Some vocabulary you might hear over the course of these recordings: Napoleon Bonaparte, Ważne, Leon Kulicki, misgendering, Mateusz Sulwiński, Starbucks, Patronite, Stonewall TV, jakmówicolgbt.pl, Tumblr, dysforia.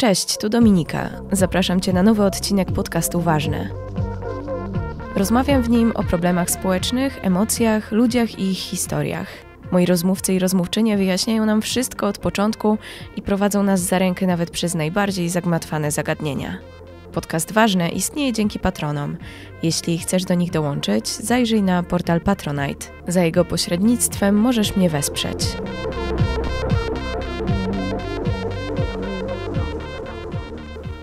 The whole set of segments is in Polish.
Cześć, tu Dominika. Zapraszam Cię na nowy odcinek podcastu Ważne. Rozmawiam w nim o problemach społecznych, emocjach, ludziach i ich historiach. Moi rozmówcy i rozmówczynie wyjaśniają nam wszystko od początku i prowadzą nas za rękę nawet przez najbardziej zagmatwane zagadnienia. Podcast Ważne istnieje dzięki patronom. Jeśli chcesz do nich dołączyć, zajrzyj na portal Patronite. Za jego pośrednictwem możesz mnie wesprzeć.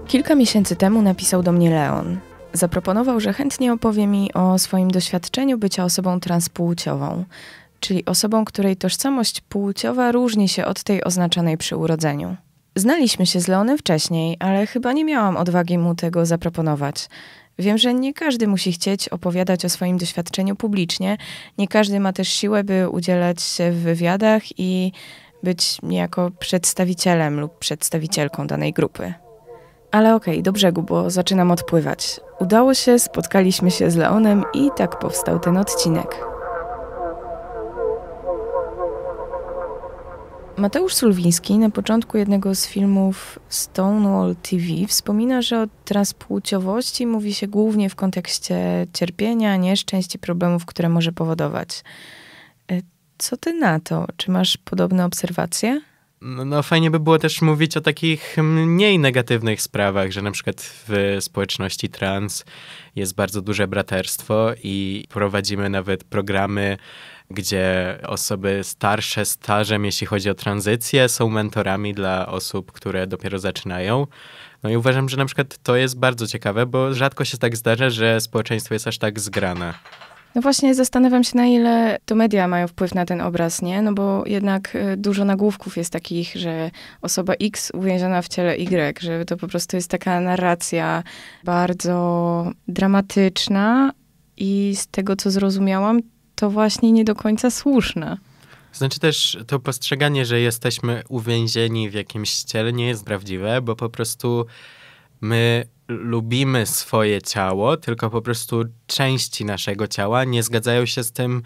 Kilka miesięcy temu napisał do mnie Leon. Zaproponował, że chętnie opowie mi o swoim doświadczeniu bycia osobą transpłciową, czyli osobą, której tożsamość płciowa różni się od tej oznaczanej przy urodzeniu. Znaliśmy się z Leonem wcześniej, ale chyba nie miałam odwagi mu tego zaproponować. Wiem, że nie każdy musi chcieć opowiadać o swoim doświadczeniu publicznie, nie każdy ma też siłę, by udzielać się w wywiadach i być niejako przedstawicielem lub przedstawicielką danej grupy. Ale okej, do brzegu, bo zaczynam odpływać. Udało się, spotkaliśmy się z Leonem i tak powstał ten odcinek. Mateusz Sulwiński na początku jednego z filmów Stonewall TV wspomina, że o transpłciowości mówi się głównie w kontekście cierpienia, nieszczęść i problemów, które może powodować. Co ty na to? Czy masz podobne obserwacje? No fajnie by było też mówić o takich mniej negatywnych sprawach, że na przykład w społeczności trans jest bardzo duże braterstwo i prowadzimy nawet programy, gdzie osoby starsze, stażem, jeśli chodzi o tranzycję, są mentorami dla osób, które dopiero zaczynają. No i uważam, że na przykład to jest bardzo ciekawe, bo rzadko się tak zdarza, że społeczeństwo jest aż tak zgrane. No właśnie zastanawiam się, na ile to media mają wpływ na ten obraz, nie? No bo jednak dużo nagłówków jest takich, że osoba X uwięziona w ciele Y, że to po prostu jest taka narracja bardzo dramatyczna i z tego, co zrozumiałam, to właśnie nie do końca słuszna. Znaczy też to postrzeganie, że jesteśmy uwięzieni w jakimś ciele nie jest prawdziwe, bo po prostu my lubimy swoje ciało, tylko po prostu części naszego ciała nie zgadzają się z tym,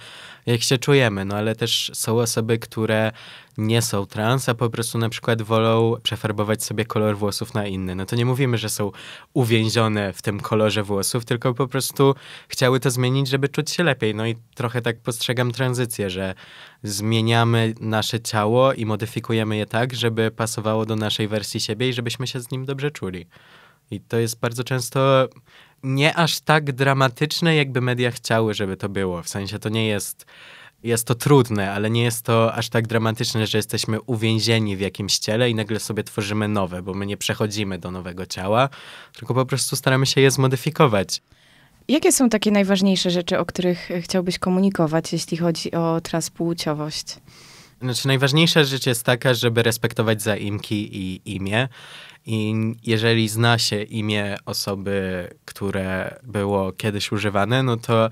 jak się czujemy. No ale też są osoby, które nie są trans, a po prostu na przykład wolą przefarbować sobie kolor włosów na inny. No to nie mówimy, że są uwięzione w tym kolorze włosów, tylko po prostu chciały to zmienić, żeby czuć się lepiej. No i trochę tak postrzegam tranzycję, że zmieniamy nasze ciało i modyfikujemy je tak, żeby pasowało do naszej wersji siebie i żebyśmy się z nim dobrze czuli. I to jest bardzo często nie aż tak dramatyczne, jakby media chciały, żeby to było. W sensie to nie jest, jest to trudne, ale nie jest to aż tak dramatyczne, że jesteśmy uwięzieni w jakimś ciele i nagle sobie tworzymy nowe, bo my nie przechodzimy do nowego ciała, tylko po prostu staramy się je zmodyfikować. Jakie są takie najważniejsze rzeczy, o których chciałbyś komunikować, jeśli chodzi o transpłciowość? Znaczy, najważniejsza rzecz jest taka, żeby respektować zaimki i imię. I jeżeli zna się imię osoby, które było kiedyś używane, no to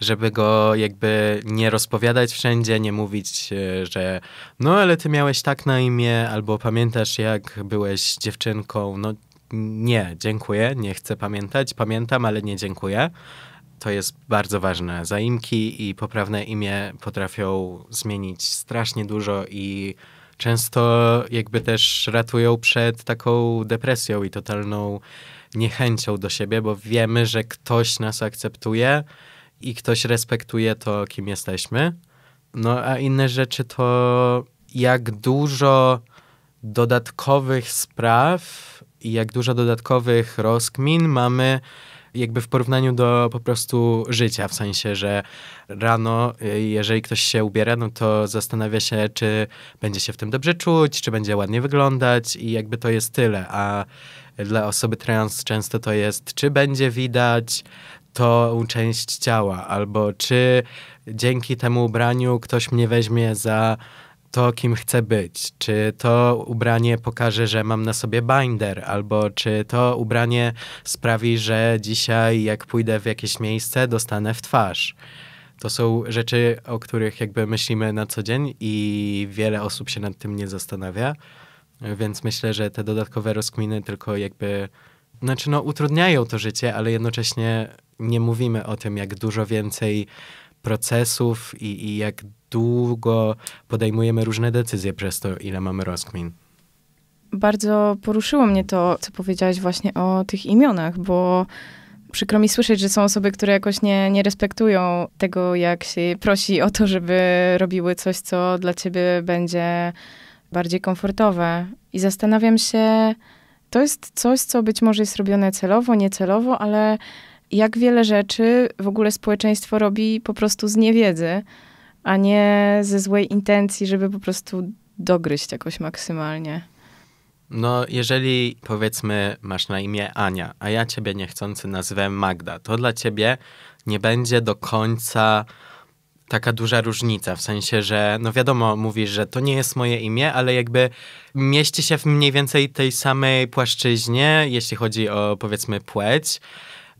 żeby go jakby nie rozpowiadać wszędzie, nie mówić, że no ale ty miałeś tak na imię, albo pamiętasz jak byłeś dziewczynką. No nie, dziękuję, nie chcę pamiętać, pamiętam, ale nie dziękuję. To jest bardzo ważne. Zaimki i poprawne imię potrafią zmienić strasznie dużo i często jakby też ratują przed taką depresją i totalną niechęcią do siebie, bo wiemy, że ktoś nas akceptuje i ktoś respektuje to, kim jesteśmy. No a inne rzeczy to jak dużo dodatkowych spraw i jak dużo dodatkowych rozkmin mamy jakby w porównaniu do po prostu życia, w sensie, że rano, jeżeli ktoś się ubiera, no to zastanawia się, czy będzie się w tym dobrze czuć, czy będzie ładnie wyglądać i jakby to jest tyle, a dla osoby trans często to jest, czy będzie widać tą część ciała, albo czy dzięki temu ubraniu ktoś mnie weźmie za to, kim chcę być, czy to ubranie pokaże, że mam na sobie binder, albo czy to ubranie sprawi, że dzisiaj jak pójdę w jakieś miejsce, dostanę w twarz. To są rzeczy, o których jakby myślimy na co dzień i wiele osób się nad tym nie zastanawia, więc myślę, że te dodatkowe rozkminy tylko jakby, znaczy no utrudniają to życie, ale jednocześnie nie mówimy o tym, jak dużo więcej procesów i jak długo podejmujemy różne decyzje przez to, ile mamy rozkmin. bardzo poruszyło mnie to, co powiedziałaś właśnie o tych imionach, bo przykro mi słyszeć, że są osoby, które jakoś nie respektują tego, jak się prosi o to, żeby robiły coś, co dla ciebie będzie bardziej komfortowe. I zastanawiam się, to jest coś, co być może jest robione celowo, niecelowo, ale jak wiele rzeczy w ogóle społeczeństwo robi po prostu z niewiedzy, a nie ze złej intencji, żeby po prostu dogryźć jakoś maksymalnie. No, jeżeli powiedzmy masz na imię Ania, a ja ciebie niechcący nazwę Magda, to dla ciebie nie będzie do końca taka duża różnica, w sensie, że no wiadomo, mówisz, że to nie jest moje imię, ale jakby mieści się w mniej więcej tej samej płaszczyźnie, jeśli chodzi o powiedzmy płeć.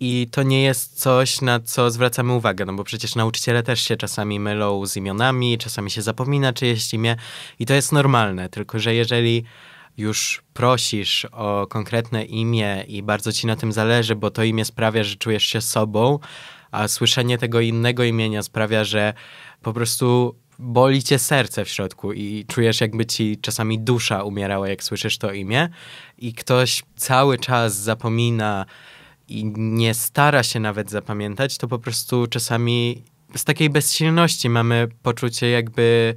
I to nie jest coś, na co zwracamy uwagę, no bo przecież nauczyciele też się czasami mylą z imionami, czasami się zapomina czyjeś imię i to jest normalne, tylko że jeżeli już prosisz o konkretne imię i bardzo ci na tym zależy, bo to imię sprawia, że czujesz się sobą, a słyszenie tego innego imienia sprawia, że po prostu boli cię serce w środku i czujesz, jakby ci czasami dusza umierała, jak słyszysz to imię i ktoś cały czas zapomina i nie stara się nawet zapamiętać, to po prostu czasami z takiej bezsilności mamy poczucie, jakby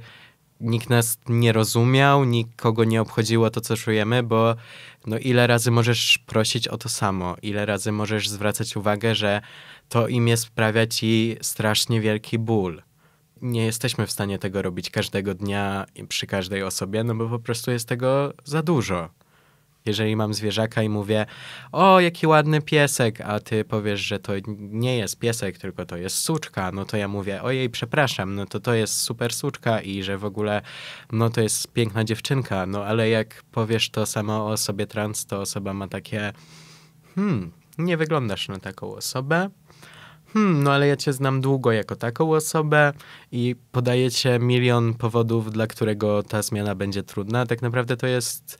nikt nas nie rozumiał, nikogo nie obchodziło to, co czujemy, bo no ile razy możesz prosić o to samo, ile razy możesz zwracać uwagę, że to imię sprawia ci strasznie wielki ból. Nie jesteśmy w stanie tego robić każdego dnia i przy każdej osobie, no bo po prostu jest tego za dużo. Jeżeli mam zwierzaka i mówię, o, jaki ładny piesek, a ty powiesz, że to nie jest piesek, tylko to jest suczka, no to ja mówię, ojej, przepraszam, no to jest super suczka i że w ogóle, no to jest piękna dziewczynka, no ale jak powiesz to samo o osobie trans, to osoba ma takie, nie wyglądasz na taką osobę, no ale ja cię znam długo jako taką osobę i podaję cię milion powodów, dla którego ta zmiana będzie trudna, tak naprawdę to jest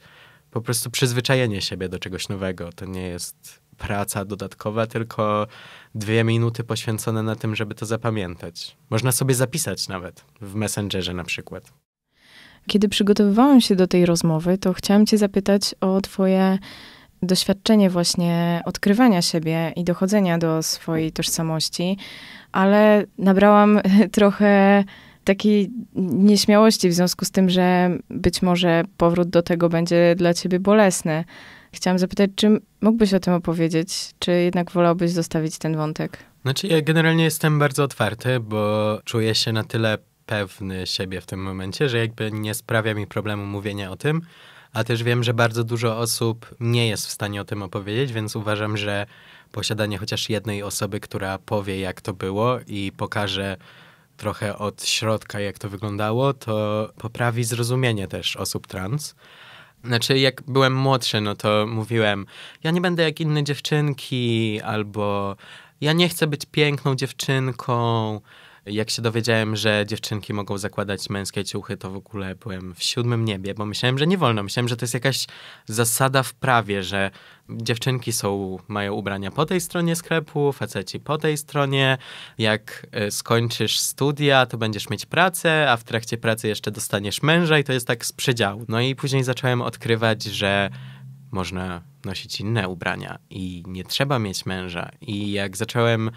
po prostu przyzwyczajenie siebie do czegoś nowego. To nie jest praca dodatkowa, tylko 2 minuty poświęcone na tym, żeby to zapamiętać. Można sobie zapisać nawet w Messengerze na przykład. Kiedy przygotowywałam się do tej rozmowy, to chciałam cię zapytać o twoje doświadczenie właśnie odkrywania siebie i dochodzenia do swojej tożsamości, ale nabrałam trochę takiej nieśmiałości w związku z tym, że być może powrót do tego będzie dla ciebie bolesny. Chciałam zapytać, czy mógłbyś o tym opowiedzieć? Czy jednak wolałbyś zostawić ten wątek? Znaczy ja generalnie jestem bardzo otwarty, bo czuję się na tyle pewny siebie w tym momencie, że jakby nie sprawia mi problemu mówienia o tym, a też wiem, że bardzo dużo osób nie jest w stanie o tym opowiedzieć, więc uważam, że posiadanie chociaż jednej osoby, która powie, jak to było i pokaże trochę od środka, jak to wyglądało, to poprawi zrozumienie też osób trans. Znaczy, jak byłem młodszy, no to mówiłem, ja nie będę jak inne dziewczynki, albo ja nie chcę być piękną dziewczynką. Jak się dowiedziałem, że dziewczynki mogą zakładać męskie ciuchy, to w ogóle byłem w 7. niebie, bo myślałem, że nie wolno. Myślałem, że to jest jakaś zasada w prawie, że dziewczynki mają ubrania po tej stronie sklepu, faceci po tej stronie. Jak skończysz studia, to będziesz mieć pracę, a w trakcie pracy jeszcze dostaniesz męża i to jest tak z przedziału. No i później zacząłem odkrywać, że można nosić inne ubrania i nie trzeba mieć męża. I jak zacząłem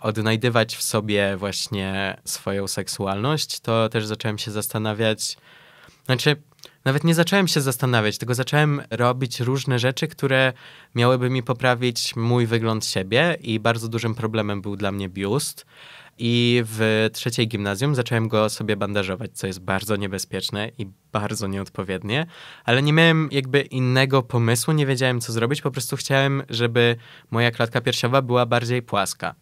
odnajdywać w sobie właśnie swoją seksualność, to też zacząłem się zastanawiać, znaczy nawet nie zacząłem się zastanawiać, tylko zacząłem robić różne rzeczy, które miałyby mi poprawić mój wygląd siebie i bardzo dużym problemem był dla mnie biust. I w 3. gimnazjum zacząłem go sobie bandażować, co jest bardzo niebezpieczne i bardzo nieodpowiednie, ale nie miałem jakby innego pomysłu, nie wiedziałem co zrobić, po prostu chciałem, żeby moja klatka piersiowa była bardziej płaska.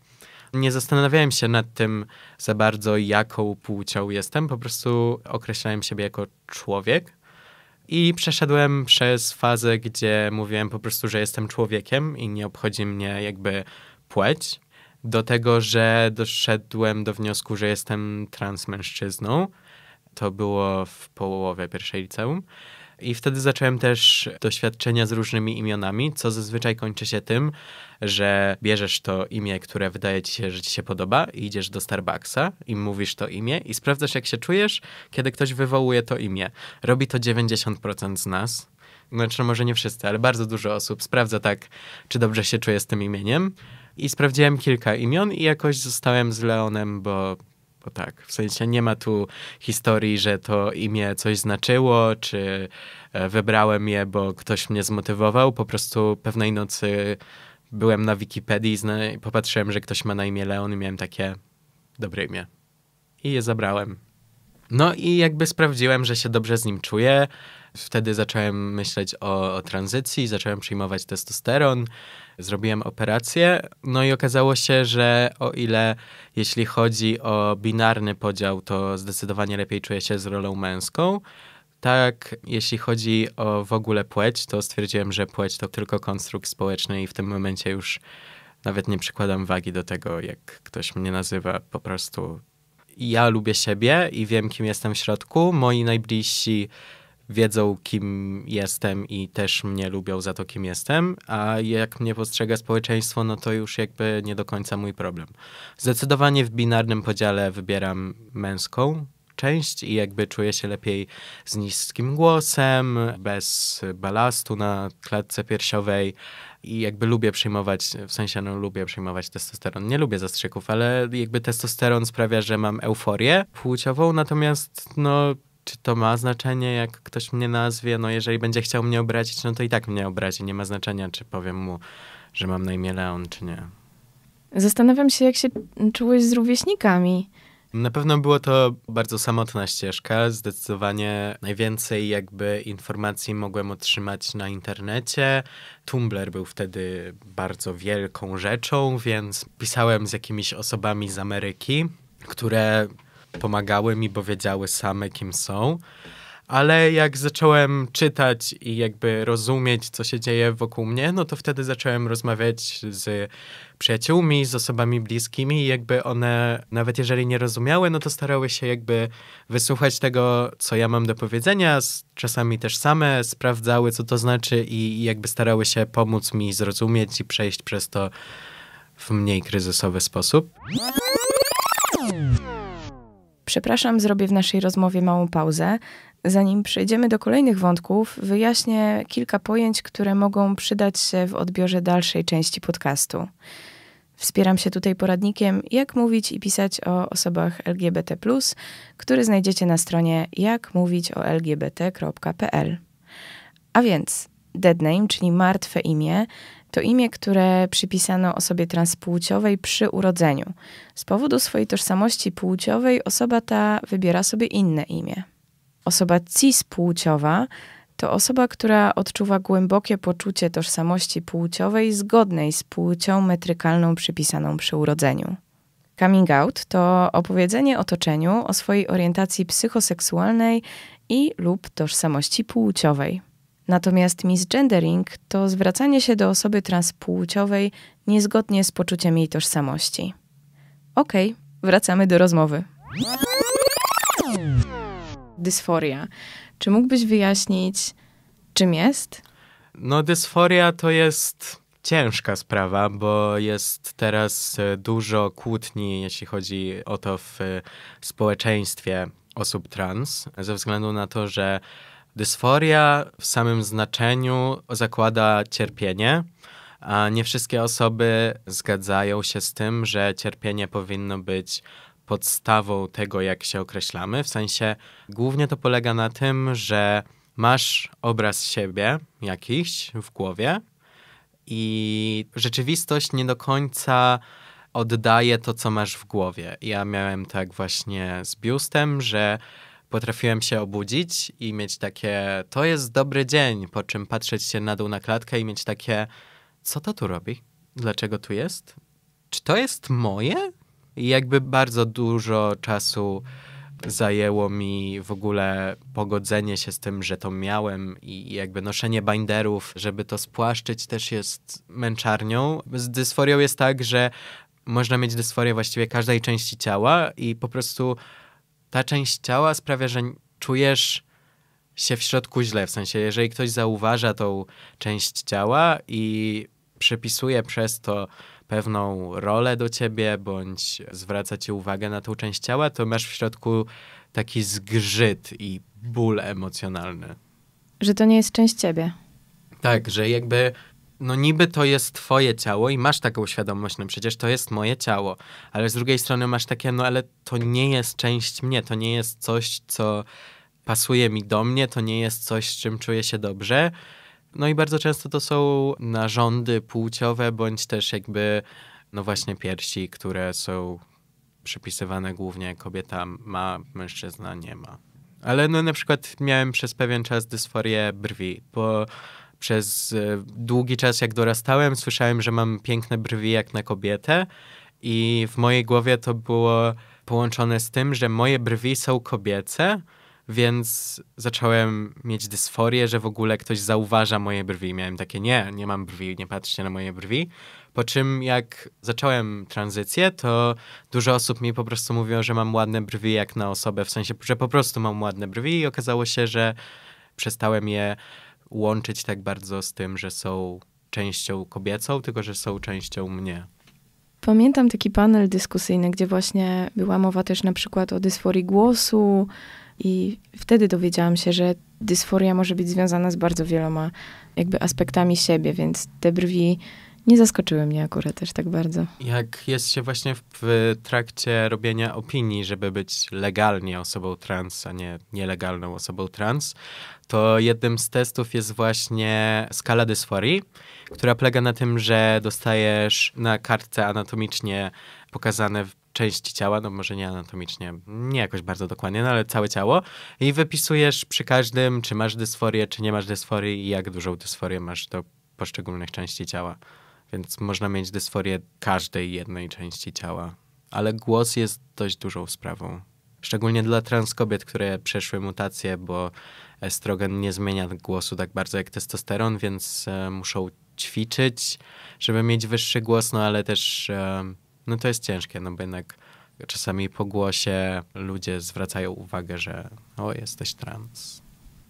Nie zastanawiałem się nad tym za bardzo, jaką płcią jestem, po prostu określałem siebie jako człowiek i przeszedłem przez fazę, gdzie mówiłem po prostu, że jestem człowiekiem i nie obchodzi mnie jakby płeć, do tego, że doszedłem do wniosku, że jestem transmężczyzną. To było w połowie pierwszej liceum. I wtedy zacząłem też doświadczenia z różnymi imionami, co zazwyczaj kończy się tym, że bierzesz to imię, które wydaje ci się, że ci się podoba i idziesz do Starbucksa i mówisz to imię i sprawdzasz, jak się czujesz, kiedy ktoś wywołuje to imię. Robi to 90% z nas. znaczy może nie wszyscy, ale bardzo dużo osób sprawdza tak, czy dobrze się czuję z tym imieniem. I sprawdziłem kilka imion i jakoś zostałem z Leonem, bo tak, w sensie nie ma tu historii, że to imię coś znaczyło, czy wybrałem je, bo ktoś mnie zmotywował. Po prostu pewnej nocy byłem na Wikipedii i popatrzyłem, że ktoś ma na imię Leon i miałem takie dobre imię. I je zabrałem. No i jakby sprawdziłem, że się dobrze z nim czuję. Wtedy zacząłem myśleć o tranzycji, zacząłem przyjmować testosteron, zrobiłem operację. No i okazało się, że o ile jeśli chodzi o binarny podział, to zdecydowanie lepiej czuję się z rolą męską. Tak, jeśli chodzi o w ogóle płeć, to stwierdziłem, że płeć to tylko konstrukt społeczny i w tym momencie już nawet nie przykładam wagi do tego, jak ktoś mnie nazywa, po prostu... Ja lubię siebie i wiem, kim jestem w środku. Moi najbliżsi wiedzą, kim jestem i też mnie lubią za to, kim jestem. A jak mnie postrzega społeczeństwo, no to już jakby nie do końca mój problem. Zdecydowanie w binarnym podziale wybieram męską część i jakby czuję się lepiej z niskim głosem, bez balastu na klatce piersiowej i jakby lubię przyjmować, w sensie no lubię przyjmować testosteron. Nie lubię zastrzyków, ale jakby testosteron sprawia, że mam euforię płciową, natomiast no czy to ma znaczenie, jak ktoś mnie nazwie? No jeżeli będzie chciał mnie obrazić, no to i tak mnie obrazi. Nie ma znaczenia, czy powiem mu, że mam na imię Leon, czy nie. Zastanawiam się, jak się czułeś z rówieśnikami. Na pewno było to bardzo samotna ścieżka. Zdecydowanie najwięcej jakby informacji mogłem otrzymać na internecie. Tumblr był wtedy bardzo wielką rzeczą, więc pisałem z jakimiś osobami z Ameryki, które pomagały mi, bo wiedziały same, kim są. Ale jak zacząłem czytać i jakby rozumieć, co się dzieje wokół mnie, no to wtedy zacząłem rozmawiać z przyjaciółmi, z osobami bliskimi i jakby one, nawet jeżeli nie rozumiały, no to starały się jakby wysłuchać tego, co ja mam do powiedzenia. Czasami też same sprawdzały, co to znaczy i jakby starały się pomóc mi zrozumieć i przejść przez to w mniej kryzysowy sposób. Przepraszam, zrobię w naszej rozmowie małą pauzę. Zanim przejdziemy do kolejnych wątków, wyjaśnię kilka pojęć, które mogą przydać się w odbiorze dalszej części podcastu. Wspieram się tutaj poradnikiem Jak mówić i pisać o osobach LGBT+, który znajdziecie na stronie jakmówicolgbt.pl. A więc dead name, czyli martwe imię, to imię, które przypisano osobie transpłciowej przy urodzeniu. Z powodu swojej tożsamości płciowej osoba ta wybiera sobie inne imię. Osoba cispłciowa to osoba, która odczuwa głębokie poczucie tożsamości płciowej zgodnej z płcią metrykalną przypisaną przy urodzeniu. Coming out to opowiedzenie otoczeniu o swojej orientacji psychoseksualnej i lub tożsamości płciowej. Natomiast misgendering to zwracanie się do osoby transpłciowej niezgodnie z poczuciem jej tożsamości. Okej, wracamy do rozmowy. Dysforia. Czy mógłbyś wyjaśnić, czym jest? No, dysforia to jest ciężka sprawa, bo jest teraz dużo kłótni, jeśli chodzi o to w społeczeństwie osób trans, ze względu na to, że dysforia w samym znaczeniu zakłada cierpienie, a nie wszystkie osoby zgadzają się z tym, że cierpienie powinno być podstawą tego, jak się określamy. W sensie głównie to polega na tym, że masz obraz siebie jakiś w głowie i rzeczywistość nie do końca oddaje to, co masz w głowie. Ja miałem tak właśnie z biustem, że potrafiłem się obudzić i mieć takie, to jest dobry dzień, po czym patrzeć się na dół na klatkę i mieć takie, co to tu robi? Dlaczego tu jest? Czy to jest moje? I jakby bardzo dużo czasu zajęło mi w ogóle pogodzenie się z tym, że to miałem i jakby noszenie binderów, żeby to spłaszczyć, też jest męczarnią. Z dysforią jest tak, że można mieć dysforię właściwie każdej części ciała i po prostu ta część ciała sprawia, że czujesz się w środku źle. W sensie, jeżeli ktoś zauważa tą część ciała i przypisuje przez to pewną rolę do ciebie, bądź zwraca ci uwagę na tą część ciała, to masz w środku taki zgrzyt i ból emocjonalny. Że to nie jest część ciebie. Tak, że jakby... No niby to jest twoje ciało i masz taką świadomość, no przecież to jest moje ciało, ale z drugiej strony masz takie, no ale to nie jest część mnie, to nie jest coś, co pasuje mi do mnie, to nie jest coś, z czym czuję się dobrze. No i bardzo często to są narządy płciowe, bądź też jakby, no właśnie piersi, które są przypisywane głównie kobieta ma, mężczyzna nie ma. Ale no na przykład miałem przez pewien czas dysforię brwi, bo... Przez długi czas, jak dorastałem, słyszałem, że mam piękne brwi jak na kobietę i w mojej głowie to było połączone z tym, że moje brwi są kobiece, więc zacząłem mieć dysforię, że w ogóle ktoś zauważa moje brwi. Miałem takie, nie mam brwi, nie patrzcie na moje brwi. Po czym jak zacząłem tranzycję, to dużo osób mi po prostu mówiło, że mam ładne brwi jak na osobę, w sensie, że po prostu mam ładne brwi i okazało się, że przestałem je łączyć tak bardzo z tym, że są częścią kobiecą, tylko że są częścią mnie. Pamiętam taki panel dyskusyjny, gdzie właśnie była mowa też na przykład o dysforii głosu i wtedy dowiedziałam się, że dysforia może być związana z bardzo wieloma jakby aspektami siebie, więc te brwi nie zaskoczyły mnie akurat też tak bardzo. Jak jest się właśnie w trakcie robienia opinii, żeby być legalnie osobą trans, a nie nielegalną osobą trans, to jednym z testów jest właśnie skala dysforii, która polega na tym, że dostajesz na kartce anatomicznie pokazane części ciała, no może nie anatomicznie, nie jakoś bardzo dokładnie, no ale całe ciało i wypisujesz przy każdym, czy masz dysforię, czy nie masz dysforii i jak dużą dysforię masz do poszczególnych części ciała. Więc można mieć dysforię każdej jednej części ciała. Ale głos jest dość dużą sprawą. Szczególnie dla trans kobiet, które przeszły mutację, bo estrogen nie zmienia głosu tak bardzo jak testosteron, więc muszą ćwiczyć, żeby mieć wyższy głos, no ale też no to jest ciężkie, no bo jednak czasami po głosie ludzie zwracają uwagę, że o, jesteś trans.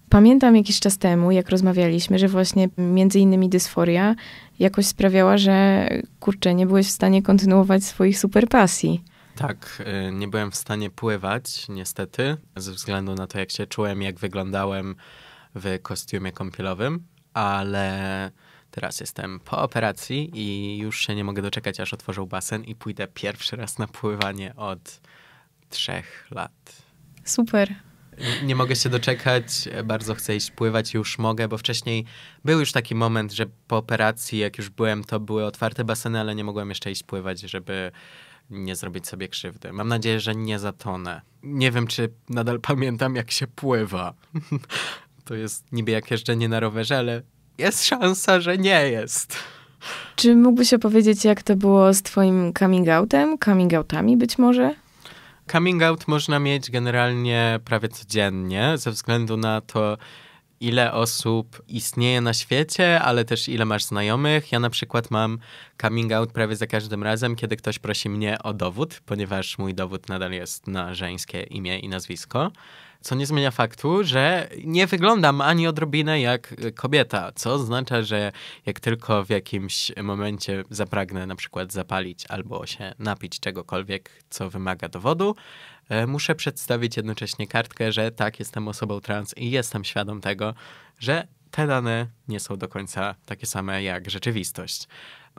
Pamiętam jakiś czas temu, jak rozmawialiśmy, że właśnie między innymi dysforia jakoś sprawiała, że kurczę, nie byłeś w stanie kontynuować swoich super pasji. Tak, nie byłem w stanie pływać, niestety, ze względu na to, jak się czułem, jak wyglądałem w kostiumie kąpielowym, ale teraz jestem po operacji i już się nie mogę doczekać, aż otworzą basen i pójdę pierwszy raz na pływanie od 3 lat. Super. Nie mogę się doczekać, bardzo chcę iść pływać, już mogę, bo wcześniej był już taki moment, że po operacji, jak już byłem, to były otwarte baseny, ale nie mogłem jeszcze iść pływać, żeby nie zrobić sobie krzywdy. Mam nadzieję, że nie zatonę. Nie wiem, czy nadal pamiętam, jak się pływa. To jest niby jak jeżdżenie na rowerze, ale jest szansa, że nie jest. Czy mógłbyś opowiedzieć, jak to było z twoim coming outem? Coming outami być może? Coming out można mieć generalnie prawie codziennie, ze względu na to, ile osób istnieje na świecie, ale też ile masz znajomych. Ja na przykład mam coming out prawie za każdym razem, kiedy ktoś prosi mnie o dowód, ponieważ mój dowód nadal jest na żeńskie imię i nazwisko, co nie zmienia faktu, że nie wyglądam ani odrobinę jak kobieta, co oznacza, że jak tylko w jakimś momencie zapragnę na przykład zapalić albo się napić czegokolwiek, co wymaga dowodu, muszę przedstawić jednocześnie kartkę, że tak, jestem osobą trans i jestem świadom tego, że te dane nie są do końca takie same jak rzeczywistość.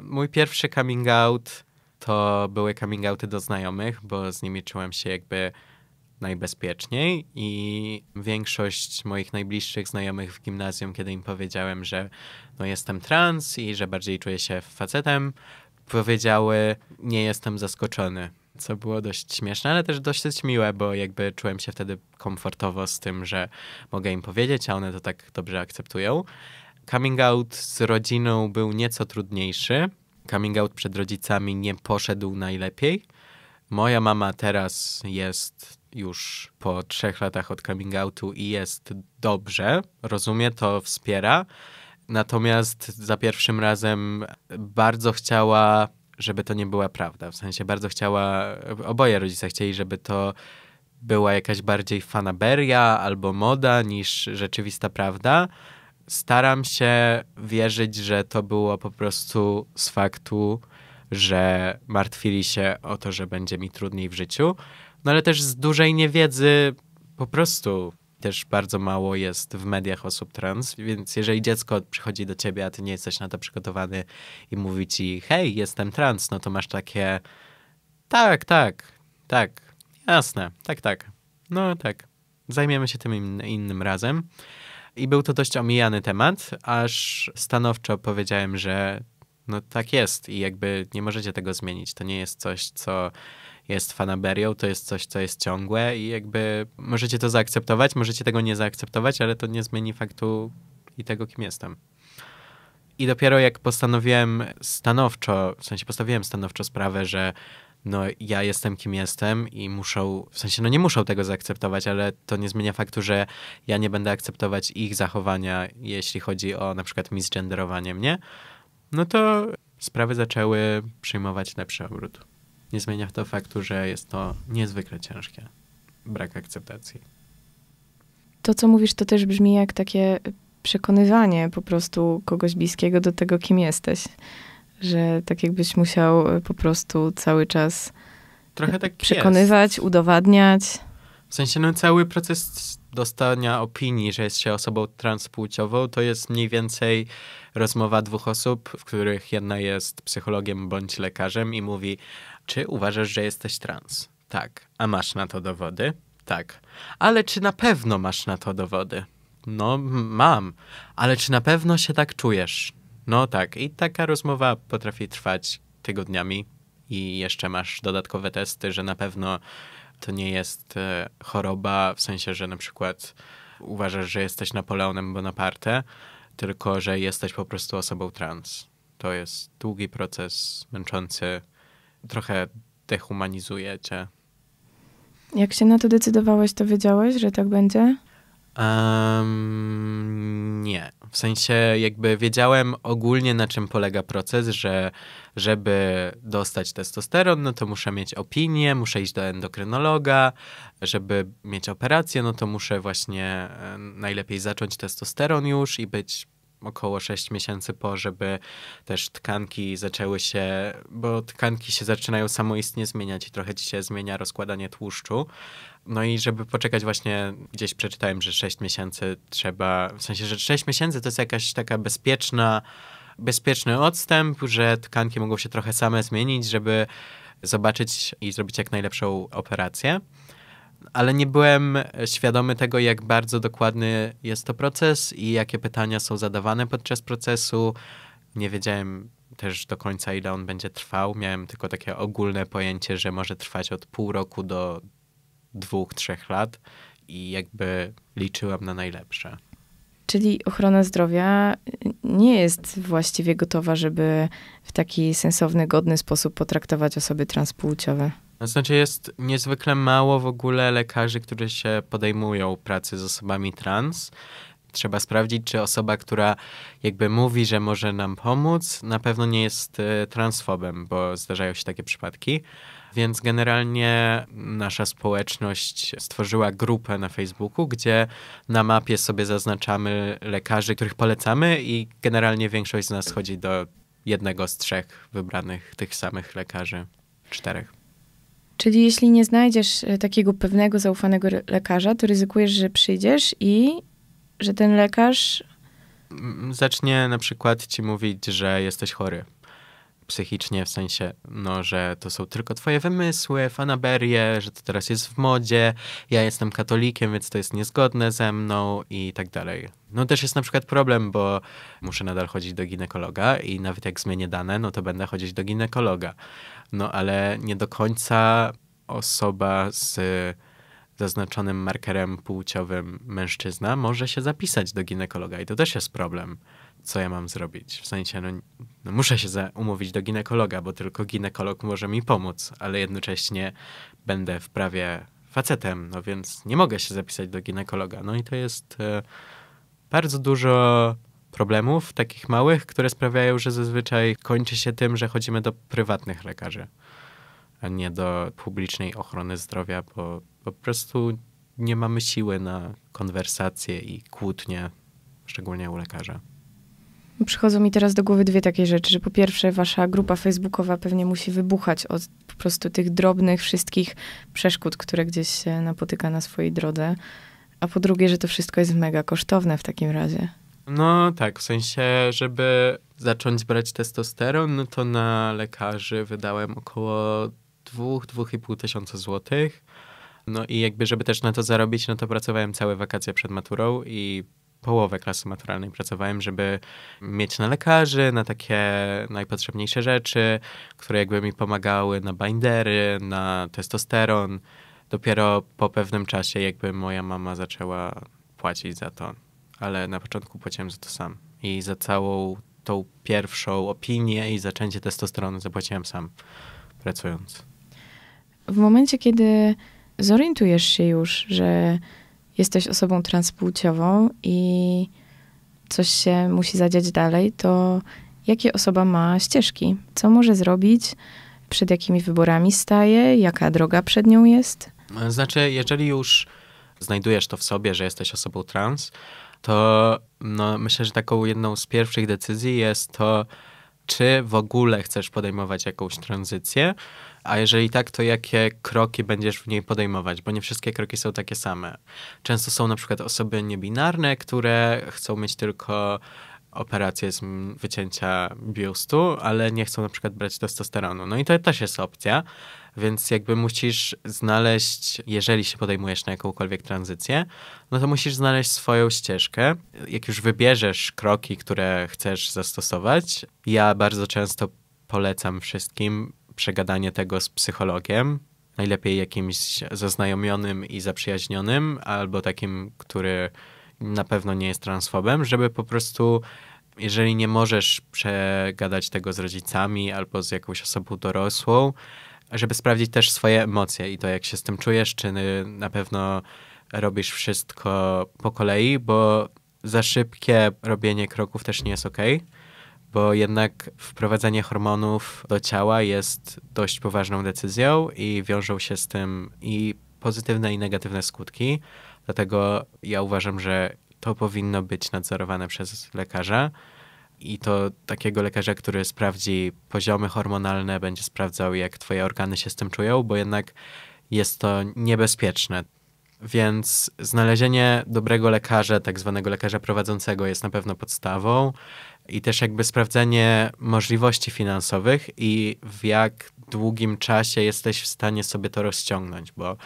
Mój pierwszy coming out to były coming outy do znajomych, bo z nimi czułem się jakby najbezpieczniej i większość moich najbliższych znajomych w gimnazjum, kiedy im powiedziałem, że no jestem trans i że bardziej czuję się facetem, powiedziały, nie jestem zaskoczony. Co było dość śmieszne, ale też dość miłe, bo jakby czułem się wtedy komfortowo z tym, że mogę im powiedzieć, a one to tak dobrze akceptują. Coming out z rodziną był nieco trudniejszy. Coming out przed rodzicami nie poszedł najlepiej. Moja mama teraz jest już po 3 latach od coming outu i jest dobrze, rozumie to, wspiera. Natomiast za pierwszym razem bardzo chciała, żeby to nie była prawda. W sensie bardzo chciała, oboje rodzice chcieli, żeby to była jakaś bardziej fanaberia albo moda niż rzeczywista prawda. Staram się wierzyć, że to było po prostu z faktu, że martwili się o to, że będzie mi trudniej w życiu, no ale też z dużej niewiedzy po prostu też bardzo mało jest w mediach osób trans, więc jeżeli dziecko przychodzi do ciebie, a ty nie jesteś na to przygotowany i mówi ci, hej, jestem trans, no to masz takie, tak, jasne, tak, no tak, zajmiemy się tym innym razem. I był to dość omijany temat, aż stanowczo powiedziałem, że no tak jest i jakby nie możecie tego zmienić. To nie jest coś, co jest fanaberią, to jest coś, co jest ciągłe i jakby możecie to zaakceptować, możecie tego nie zaakceptować, ale to nie zmieni faktu i tego, kim jestem. I dopiero jak postanowiłem stanowczo, w sensie postawiłem stanowczo sprawę, że no ja jestem kim jestem i muszą, w sensie no nie muszą tego zaakceptować, ale to nie zmienia faktu, że ja nie będę akceptować ich zachowania, jeśli chodzi o na przykład misgenderowanie mnie, no to sprawy zaczęły przyjmować lepszy obrót. Nie zmienia to faktu, że jest to niezwykle ciężkie. Brak akceptacji. To, co mówisz, to też brzmi jak takie przekonywanie po prostu kogoś bliskiego do tego, kim jesteś. Że tak jakbyś musiał po prostu cały czas trochę tak przekonywać, jest. Udowadniać. W sensie no, cały proces dostania opinii, że jest się osobą transpłciową, to jest mniej więcej rozmowa dwóch osób, w których jedna jest psychologiem bądź lekarzem i mówi, czy uważasz, że jesteś trans? Tak. A masz na to dowody? Tak. Ale czy na pewno masz na to dowody? No, mam. Ale czy na pewno się tak czujesz? No tak. I taka rozmowa potrafi trwać tygodniami i jeszcze masz dodatkowe testy, że na pewno to nie jest choroba, w sensie, że na przykład uważasz, że jesteś Napoleonem Bonaparte, tylko że jesteś po prostu osobą trans. To jest długi proces, męczący, trochę dehumanizuje cię. Jak się na to decydowałeś, to wiedziałeś, że tak będzie? Nie. W sensie jakby wiedziałem ogólnie, na czym polega proces, że żeby dostać testosteron, no to muszę mieć opinię, muszę iść do endokrynologa, żeby mieć operację, no to muszę właśnie najlepiej zacząć testosteron już i być około 6 miesięcy po, żeby też tkanki zaczęły się, bo tkanki się zaczynają samoistnie zmieniać i trochę ci się zmienia rozkładanie tłuszczu. No i żeby poczekać właśnie, gdzieś przeczytałem, że 6 miesięcy trzeba, w sensie, że 6 miesięcy to jest jakaś taka bezpieczny odstęp, że tkanki mogą się trochę same zmienić, żeby zobaczyć i zrobić jak najlepszą operację. Ale nie byłem świadomy tego, jak bardzo dokładny jest to proces i jakie pytania są zadawane podczas procesu. Nie wiedziałem też do końca, ile on będzie trwał. Miałem tylko takie ogólne pojęcie, że może trwać od pół roku do 2-3 lat i jakby liczyłam na najlepsze. Czyli ochrona zdrowia nie jest właściwie gotowa, żeby w taki sensowny, godny sposób potraktować osoby transpłciowe. Znaczy jest niezwykle mało w ogóle lekarzy, którzy się podejmują pracy z osobami trans. Trzeba sprawdzić, czy osoba, która jakby mówi, że może nam pomóc, na pewno nie jest transfobem, bo zdarzają się takie przypadki. Więc generalnie nasza społeczność stworzyła grupę na Facebooku, gdzie na mapie sobie zaznaczamy lekarzy, których polecamy i generalnie większość z nas chodzi do jednego z 3 wybranych tych samych lekarzy. 4. Czyli jeśli nie znajdziesz takiego pewnego, zaufanego lekarza, to ryzykujesz, że przyjdziesz i że ten lekarz zacznie na przykład ci mówić, że jesteś chory psychicznie, w sensie, no, że to są tylko twoje wymysły, fanaberie, że to teraz jest w modzie, ja jestem katolikiem, więc to jest niezgodne ze mną i tak dalej. No też jest na przykład problem, bo muszę nadal chodzić do ginekologa i nawet jak zmienię dane, no to będę chodzić do ginekologa. No ale nie do końca osoba z zaznaczonym markerem płciowym mężczyzna może się zapisać do ginekologa i to też jest problem. Co ja mam zrobić? W sensie, no muszę się umówić do ginekologa, bo tylko ginekolog może mi pomóc, ale jednocześnie będę w prawie facetem, no więc nie mogę się zapisać do ginekologa. No i to jest bardzo dużo problemów takich małych, które sprawiają, że zazwyczaj kończy się tym, że chodzimy do prywatnych lekarzy, a nie do publicznej ochrony zdrowia, bo po prostu nie mamy siły na konwersacje i kłótnie, szczególnie u lekarza. Przychodzą mi teraz do głowy 2 takie rzeczy, że po pierwsze wasza grupa facebookowa pewnie musi wybuchać od po prostu tych drobnych wszystkich przeszkód, które gdzieś się napotyka na swojej drodze. A po drugie, że to wszystko jest mega kosztowne w takim razie. No tak, w sensie, żeby zacząć brać testosteron, no to na lekarzy wydałem około 2–2,5 tysiąca złotych. No i jakby, żeby też na to zarobić, no to pracowałem całe wakacje przed maturą i połowę klasy maturalnej pracowałem, żeby mieć na lekarzy, na takie najpotrzebniejsze rzeczy, które jakby mi pomagały, na bindery, na testosteron. Dopiero po pewnym czasie jakby moja mama zaczęła płacić za to. Ale na początku płaciłem za to sam. I za całą tą pierwszą opinię i zaczęcie testosteronu zapłaciłem sam, pracując. W momencie, kiedy zorientujesz się już, że jesteś osobą transpłciową i coś się musi zadziać dalej, to jakie osoba ma ścieżki? Co może zrobić? Przed jakimi wyborami staje? Jaka droga przed nią jest? Znaczy, jeżeli już znajdujesz to w sobie, że jesteś osobą trans, to no, myślę, że taką jedną z pierwszych decyzji jest to, czy w ogóle chcesz podejmować jakąś tranzycję, a jeżeli tak, to jakie kroki będziesz w niej podejmować, bo nie wszystkie kroki są takie same. Często są na przykład osoby niebinarne, które chcą mieć tylko operację z wycięcia biustu, ale nie chcą na przykład brać testosteronu. No i to też jest opcja, więc jakby musisz znaleźć, jeżeli się podejmujesz na jakąkolwiek tranzycję, no to musisz znaleźć swoją ścieżkę. Jak już wybierzesz kroki, które chcesz zastosować, ja bardzo często polecam wszystkim przegadanie tego z psychologiem, najlepiej jakimś zaznajomionym i zaprzyjaźnionym, albo takim, który na pewno nie jest transfobem, żeby po prostu, jeżeli nie możesz przegadać tego z rodzicami albo z jakąś osobą dorosłą, żeby sprawdzić też swoje emocje i to, jak się z tym czujesz, czy na pewno robisz wszystko po kolei, bo za szybkie robienie kroków też nie jest okej, bo jednak wprowadzenie hormonów do ciała jest dość poważną decyzją i wiążą się z tym i pozytywne, i negatywne skutki. Dlatego ja uważam, że to powinno być nadzorowane przez lekarza i to takiego lekarza, który sprawdzi poziomy hormonalne, będzie sprawdzał, jak twoje organy się z tym czują, bo jednak jest to niebezpieczne. Więc znalezienie dobrego lekarza, tak zwanego lekarza prowadzącego, jest na pewno podstawą i też jakby sprawdzenie możliwości finansowych i w jak długim czasie jesteś w stanie sobie to rozciągnąć, bo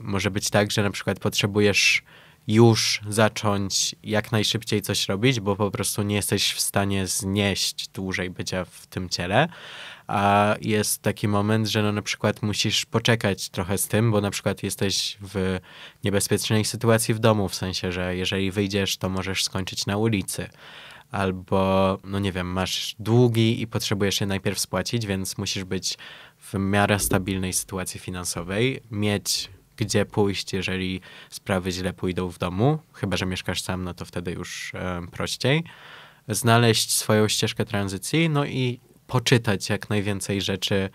może być tak, że na przykład potrzebujesz już zacząć jak najszybciej coś robić, bo po prostu nie jesteś w stanie znieść dłużej bycia w tym ciele, a jest taki moment, że no na przykład musisz poczekać trochę z tym, bo na przykład jesteś w niebezpiecznej sytuacji w domu, w sensie, że jeżeli wyjdziesz, to możesz skończyć na ulicy. Albo, no nie wiem, masz długi i potrzebujesz je najpierw spłacić, więc musisz być w miarę stabilnej sytuacji finansowej, mieć gdzie pójść, jeżeli sprawy źle pójdą w domu, chyba że mieszkasz sam, no to wtedy już prościej. Znaleźć swoją ścieżkę tranzycji, no i poczytać jak najwięcej rzeczy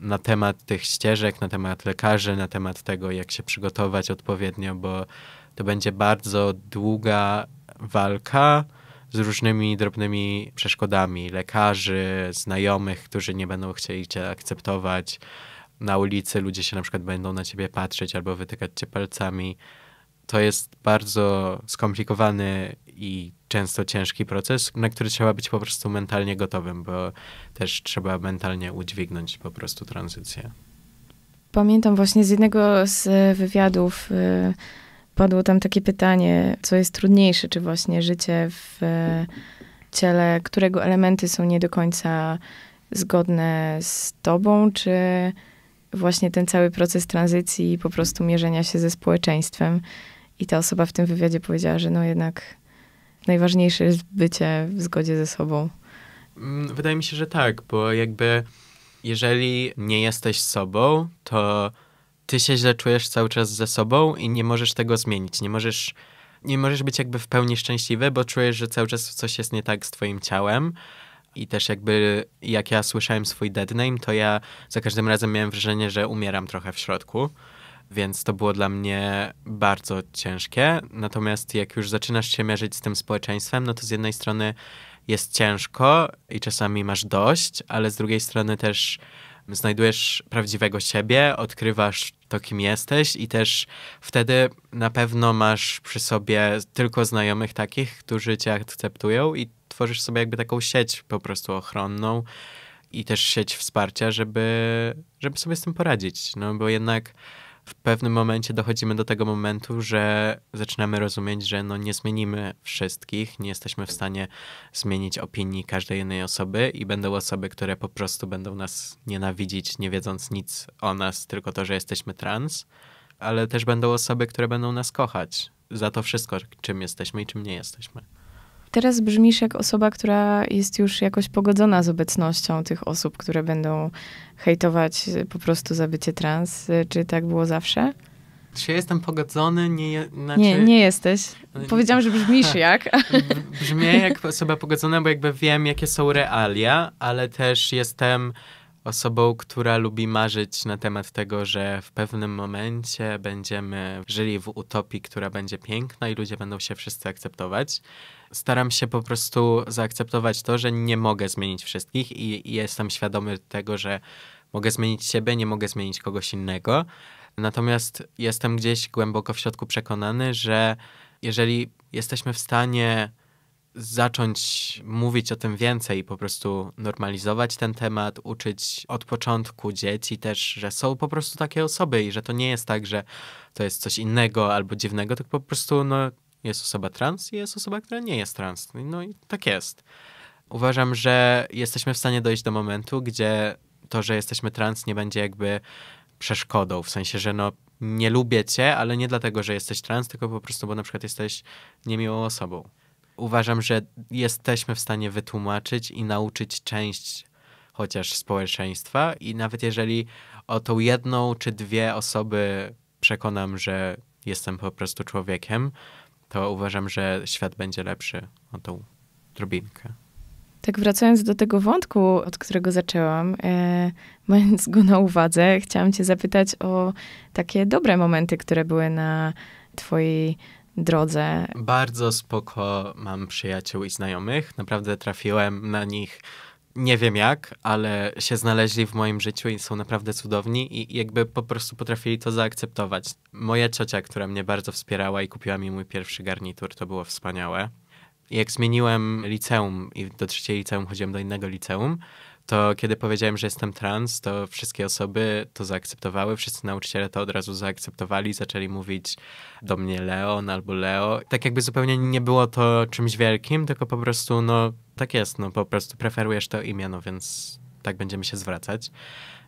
na temat tych ścieżek, na temat lekarzy, na temat tego, jak się przygotować odpowiednio, bo to będzie bardzo długa walka z różnymi drobnymi przeszkodami lekarzy, znajomych, którzy nie będą chcieli cię akceptować. Na ulicy ludzie się na przykład będą na ciebie patrzeć albo wytykać cię palcami. To jest bardzo skomplikowany i często ciężki proces, na który trzeba być po prostu mentalnie gotowym, bo też trzeba mentalnie udźwignąć po prostu tranzycję. Pamiętam właśnie z jednego z wywiadów padło tam takie pytanie, co jest trudniejsze, czy właśnie życie w ciele, którego elementy są nie do końca zgodne z tobą, czy właśnie ten cały proces tranzycji i po prostu mierzenia się ze społeczeństwem. I ta osoba w tym wywiadzie powiedziała, że no jednak najważniejsze jest bycie w zgodzie ze sobą. Wydaje mi się, że tak, bo jakby jeżeli nie jesteś sobą, to ty się źle czujesz cały czas ze sobą i nie możesz tego zmienić. Nie możesz być jakby w pełni szczęśliwy, bo czujesz, że cały czas coś jest nie tak z twoim ciałem. I też jakby, jak ja słyszałem swój deadname, to ja za każdym razem miałem wrażenie, że umieram trochę w środku. Więc to było dla mnie bardzo ciężkie. Natomiast jak już zaczynasz się mierzyć z tym społeczeństwem, no to z jednej strony jest ciężko i czasami masz dość, ale z drugiej strony też znajdujesz prawdziwego siebie, odkrywasz to, kim jesteś, i też wtedy na pewno masz przy sobie tylko znajomych takich, którzy cię akceptują, i tworzysz sobie jakby taką sieć po prostu ochronną i też sieć wsparcia, żeby sobie z tym poradzić. No bo jednak w pewnym momencie dochodzimy do tego momentu, że zaczynamy rozumieć, że no nie zmienimy wszystkich, nie jesteśmy w stanie zmienić opinii każdej jednej osoby i będą osoby, które po prostu będą nas nienawidzić, nie wiedząc nic o nas, tylko to, że jesteśmy trans, ale też będą osoby, które będą nas kochać za to wszystko, czym jesteśmy i czym nie jesteśmy. Teraz brzmisz jak osoba, która jest już jakoś pogodzona z obecnością tych osób, które będą hejtować po prostu za bycie trans. Czy tak było zawsze? Czy ja jestem pogodzony? Nie, znaczy... nie jesteś. Powiedziałam, że brzmisz jak. Brzmię jak osoba pogodzona, bo jakby wiem, jakie są realia, ale też jestem osobą, która lubi marzyć na temat tego, że w pewnym momencie będziemy żyli w utopii, która będzie piękna i ludzie będą się wszyscy akceptować. Staram się po prostu zaakceptować to, że nie mogę zmienić wszystkich i jestem świadomy tego, że mogę zmienić siebie, nie mogę zmienić kogoś innego. Natomiast jestem gdzieś głęboko w środku przekonany, że jeżeli jesteśmy w stanie zacząć mówić o tym więcej i po prostu normalizować ten temat, uczyć od początku dzieci też, że są po prostu takie osoby i że to nie jest tak, że to jest coś innego albo dziwnego, tylko po prostu no, jest osoba trans i jest osoba, która nie jest trans. No i tak jest. Uważam, że jesteśmy w stanie dojść do momentu, gdzie to, że jesteśmy trans, nie będzie jakby przeszkodą, w sensie, że no nie lubię cię, ale nie dlatego, że jesteś trans, tylko po prostu, bo na przykład jesteś niemiłą osobą. Uważam, że jesteśmy w stanie wytłumaczyć i nauczyć część chociaż społeczeństwa i nawet jeżeli o tą jedną czy dwie osoby przekonam, że jestem po prostu człowiekiem, to uważam, że świat będzie lepszy o tą drobinkę. Tak, wracając do tego wątku, od którego zaczęłam, mając go na uwadze, chciałam cię zapytać o takie dobre momenty, które były na twojej drodze. Bardzo spoko mam przyjaciół i znajomych. Naprawdę trafiłem na nich, nie wiem jak, ale się znaleźli w moim życiu i są naprawdę cudowni i jakby po prostu potrafili to zaakceptować. Moja ciocia, która mnie bardzo wspierała i kupiła mi mój pierwszy garnitur, to było wspaniałe. Jak zmieniłem liceum i do trzeciej liceum chodziłem do innego liceum, to kiedy powiedziałem, że jestem trans, to wszystkie osoby to zaakceptowały, wszyscy nauczyciele to od razu zaakceptowali, zaczęli mówić do mnie Leon albo Leo. Tak jakby zupełnie nie było to czymś wielkim, tylko po prostu, no tak jest, no po prostu preferujesz to imię, no więc tak będziemy się zwracać.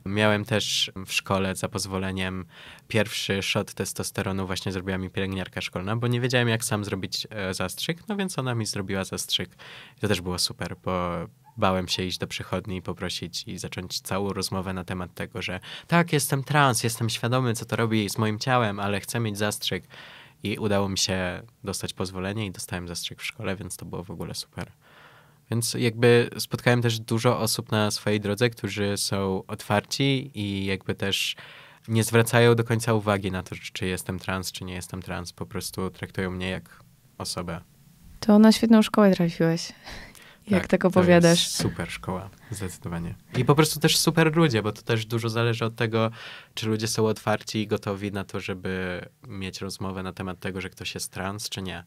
Miałem też w szkole za pozwoleniem pierwszy shot testosteronu, właśnie zrobiła mi pielęgniarka szkolna, bo nie wiedziałem, jak sam zrobić zastrzyk, no więc ona mi zrobiła zastrzyk. I to też było super, bo bałem się iść do przychodni i poprosić i zacząć całą rozmowę na temat tego, że tak, jestem trans, jestem świadomy, co to robi z moim ciałem, ale chcę mieć zastrzyk. I udało mi się dostać pozwolenie i dostałem zastrzyk w szkole, więc to było w ogóle super. Więc jakby spotkałem też dużo osób na swojej drodze, którzy są otwarci i jakby też nie zwracają do końca uwagi na to, czy jestem trans, czy nie jestem trans. Po prostu traktują mnie jak osobę. To na świetną szkołę trafiłeś. Jak tak opowiadasz. To jest super szkoła, zdecydowanie. I po prostu też super ludzie, bo to też dużo zależy od tego, czy ludzie są otwarci i gotowi na to, żeby mieć rozmowę na temat tego, że ktoś jest trans, czy nie.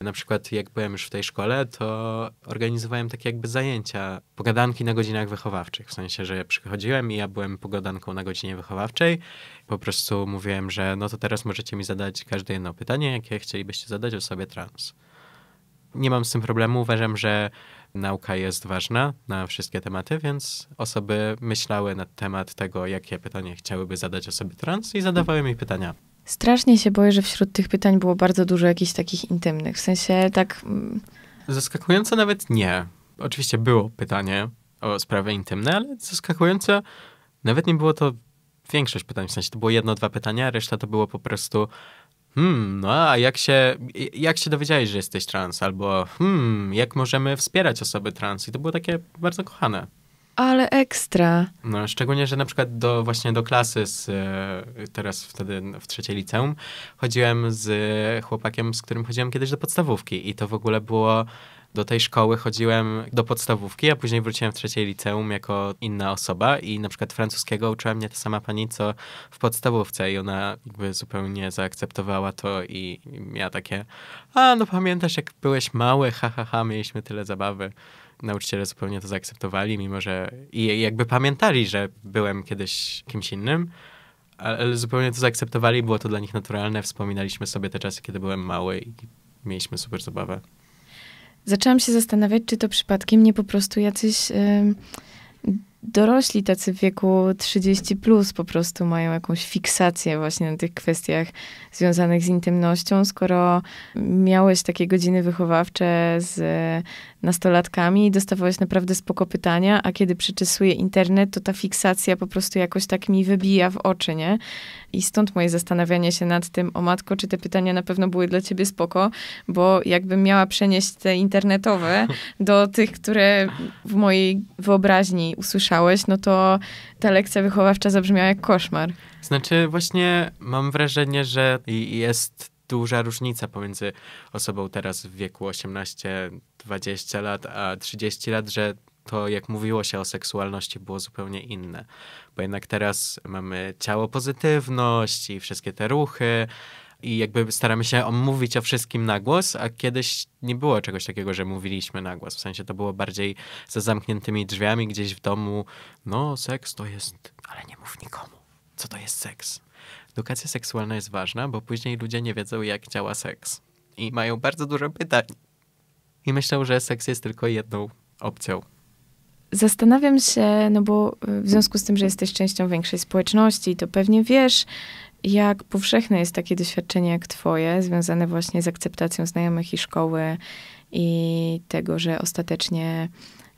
Na przykład jak byłem już w tej szkole, to organizowałem takie jakby zajęcia, pogadanki na godzinach wychowawczych. W sensie, że ja przychodziłem i ja byłem pogadanką na godzinie wychowawczej. Po prostu mówiłem, że no to teraz możecie mi zadać każde jedno pytanie, jakie chcielibyście zadać o sobie trans. Nie mam z tym problemu, uważam, że nauka jest ważna na wszystkie tematy, więc osoby myślały na temat tego, jakie pytanie chciałyby zadać osobie trans i zadawały mi pytania. Strasznie się boję, że wśród tych pytań było bardzo dużo jakichś takich intymnych, w sensie tak... Zaskakująco nawet nie. Oczywiście było pytanie o sprawy intymne, ale zaskakująco nawet nie było to większość pytań, w sensie to było jedno, dwa pytania, reszta to było po prostu... no a jak się dowiedziałeś, że jesteś trans? Albo jak możemy wspierać osoby trans? I to było takie bardzo kochane. Ale ekstra. No, szczególnie, że na przykład właśnie do klasy teraz wtedy w trzeciej liceum chodziłem z chłopakiem, z którym chodziłem kiedyś do podstawówki i to w ogóle było do tej szkoły chodziłem do podstawówki, a później wróciłem w trzeciej liceum jako inna osoba i na przykład francuskiego uczyła mnie ta sama pani, co w podstawówce i ona jakby zupełnie zaakceptowała to i miała takie, a no pamiętasz jak byłeś mały, ha, ha, ha, mieliśmy tyle zabawy. Nauczyciele zupełnie to zaakceptowali, mimo że i jakby pamiętali, że byłem kiedyś kimś innym, ale zupełnie to zaakceptowali, było to dla nich naturalne. Wspominaliśmy sobie te czasy, kiedy byłem mały i mieliśmy super zabawę. Zaczęłam się zastanawiać, czy to przypadkiem nie po prostu jacyś dorośli tacy w wieku 30 plus po prostu mają jakąś fiksację właśnie na tych kwestiach związanych z intymnością, skoro miałeś takie godziny wychowawcze z nastolatkami i dostawałeś naprawdę spoko pytania, a kiedy przeczesuję internet, to ta fiksacja po prostu jakoś tak mi wybija w oczy, nie? I stąd moje zastanawianie się nad tym, o matko, czy te pytania na pewno były dla ciebie spoko, bo jakbym miała przenieść te internetowe do tych, które w mojej wyobraźni usłyszałeś, no to ta lekcja wychowawcza zabrzmiała jak koszmar. Znaczy właśnie mam wrażenie, że jest duża różnica pomiędzy osobą teraz w wieku 18-20 lat, a 30 lat, że to jak mówiło się o seksualności było zupełnie inne. Bo jednak teraz mamy ciało pozytywność i wszystkie te ruchy i jakby staramy się mówić o wszystkim na głos, a kiedyś nie było czegoś takiego, że mówiliśmy na głos. W sensie to było bardziej za zamkniętymi drzwiami gdzieś w domu. No seks to jest, ale nie mów nikomu. Co to jest seks? Edukacja seksualna jest ważna, bo później ludzie nie wiedzą, jak działa seks. I mają bardzo dużo pytań. I myślą, że seks jest tylko jedną opcją. Zastanawiam się, no bo w związku z tym, że jesteś częścią większej społeczności, to pewnie wiesz, jak powszechne jest takie doświadczenie jak twoje, związane właśnie z akceptacją znajomych i szkoły i tego, że ostatecznie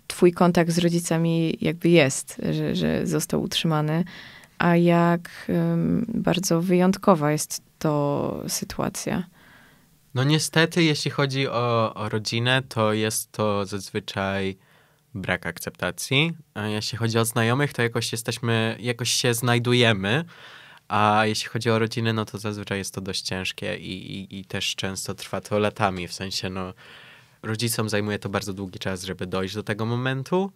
twój kontakt z rodzicami jakby jest, że został utrzymany. A jak bardzo wyjątkowa jest to sytuacja? No niestety, jeśli chodzi o rodzinę, to jest to zazwyczaj brak akceptacji. A jeśli chodzi o znajomych, to jakoś się znajdujemy. A jeśli chodzi o rodzinę, no to zazwyczaj jest to dość ciężkie i też często trwa to latami. W sensie, no, rodzicom zajmuje to bardzo długi czas, żeby dojść do tego momentu.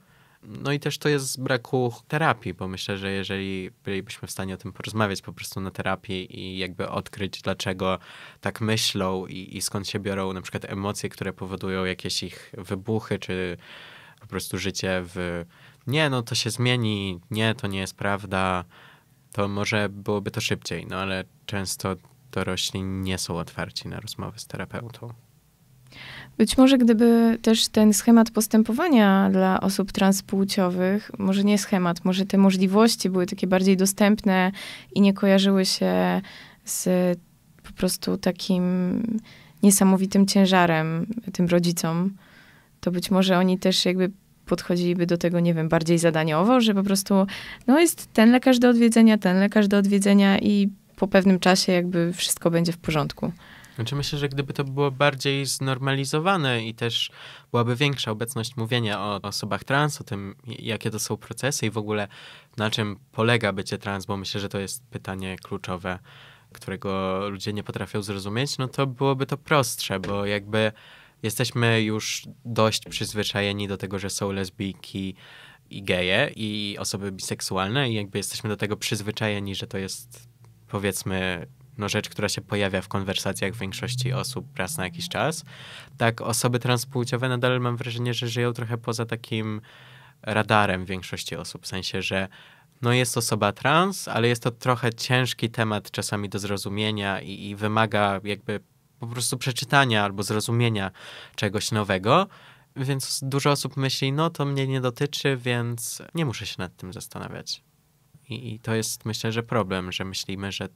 No i też to jest z braku terapii, bo myślę, że jeżeli bylibyśmy w stanie o tym porozmawiać po prostu na terapii i jakby odkryć, dlaczego tak myślą i skąd się biorą na przykład emocje, które powodują jakieś ich wybuchy, czy po prostu życie w nie, no to się zmieni, nie, to nie jest prawda, to może byłoby to szybciej, no ale często dorośli nie są otwarci na rozmowy z terapeutą. Być może gdyby też ten schemat postępowania dla osób transpłciowych, może nie schemat, może te możliwości były takie bardziej dostępne i nie kojarzyły się z po prostu takim niesamowitym ciężarem tym rodzicom, to być może oni też jakby podchodziliby do tego, nie wiem, bardziej zadaniowo, że po prostu no jest ten lekarz do odwiedzenia i po pewnym czasie jakby wszystko będzie w porządku. Znaczy myślę, że gdyby to było bardziej znormalizowane i też byłaby większa obecność mówienia o osobach trans, o tym, jakie to są procesy i w ogóle na czym polega bycie trans, bo myślę, że to jest pytanie kluczowe, którego ludzie nie potrafią zrozumieć, no to byłoby to prostsze, bo jakby jesteśmy już dość przyzwyczajeni do tego, że są lesbijki i geje i osoby biseksualne i jakby jesteśmy do tego przyzwyczajeni, że to jest powiedzmy no rzecz, która się pojawia w konwersacjach większości osób raz na jakiś czas. Tak, osoby transpłciowe nadal mam wrażenie, że żyją trochę poza takim radarem większości osób. W sensie, że no jest osoba trans, ale jest to trochę ciężki temat czasami do zrozumienia i wymaga jakby po prostu przeczytania albo zrozumienia czegoś nowego. Więc dużo osób myśli, no to mnie nie dotyczy, więc nie muszę się nad tym zastanawiać. I to jest myślę, że problem, że myślimy, że